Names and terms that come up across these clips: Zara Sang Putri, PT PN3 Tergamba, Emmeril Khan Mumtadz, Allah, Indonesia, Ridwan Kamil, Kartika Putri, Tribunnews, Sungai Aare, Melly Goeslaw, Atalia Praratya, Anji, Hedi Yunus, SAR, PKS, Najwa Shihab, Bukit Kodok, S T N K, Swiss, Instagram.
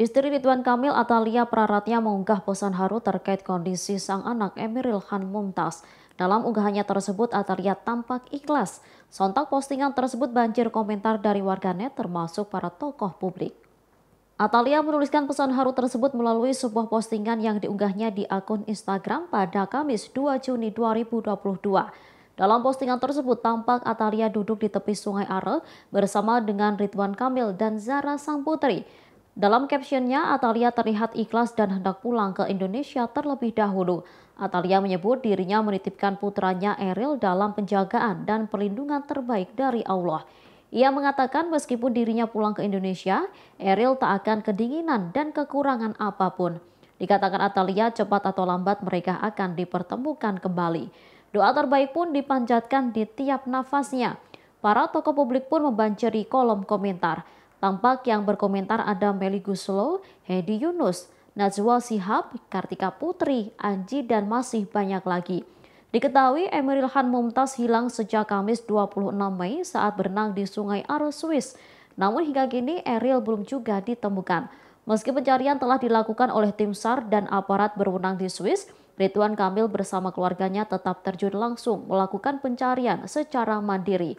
Istri Ridwan Kamil, Atalia Praratya, mengunggah pesan haru terkait kondisi sang anak Emmeril Khan Mumtadz. Dalam unggahannya tersebut, Atalia tampak ikhlas. Sontak postingan tersebut banjir komentar dari warganet termasuk para tokoh publik. Atalia menuliskan pesan haru tersebut melalui sebuah postingan yang diunggahnya di akun Instagram pada Kamis 2 Juni 2022. Dalam postingan tersebut tampak Atalia duduk di tepi Sungai Aare bersama dengan Ridwan Kamil dan Zara Sang Putri. Dalam captionnya, Atalia terlihat ikhlas dan hendak pulang ke Indonesia terlebih dahulu. Atalia menyebut dirinya menitipkan putranya Eril dalam penjagaan dan perlindungan terbaik dari Allah. Ia mengatakan meskipun dirinya pulang ke Indonesia, Eril tak akan kedinginan dan kekurangan apapun. Dikatakan Atalia, cepat atau lambat mereka akan dipertemukan kembali. Doa terbaik pun dipanjatkan di tiap nafasnya. Para tokoh publik pun membanjiri kolom komentar. Tampak yang berkomentar ada Melly Goeslaw, Hedi Yunus, Najwa Shihab, Kartika Putri, Anji, dan masih banyak lagi. Diketahui Emmeril Khan Mumtadz hilang sejak Kamis 26 Mei saat berenang di Sungai Aare, Swiss. Namun hingga kini Eril belum juga ditemukan. Meski pencarian telah dilakukan oleh tim SAR dan aparat berwenang di Swiss, Ridwan Kamil bersama keluarganya tetap terjun langsung melakukan pencarian secara mandiri.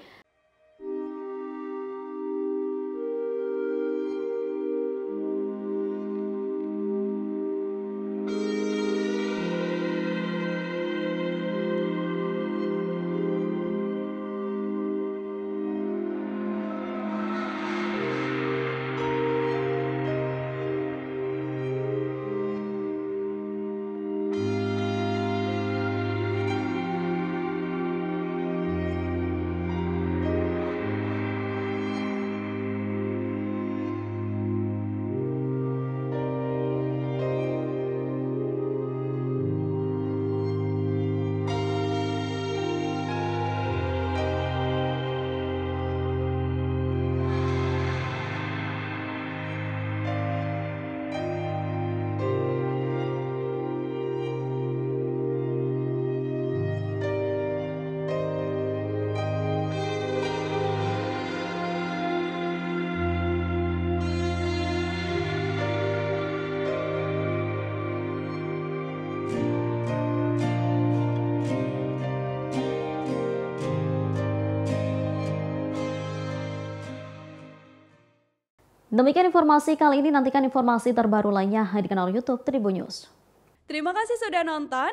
Demikian informasi kali ini, nantikan informasi terbaru lainnya di kanal YouTube Tribunnews. Terima kasih sudah nonton,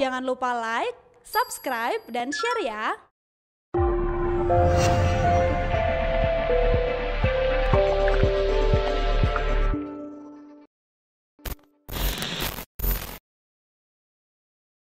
jangan lupa like, subscribe, dan share ya!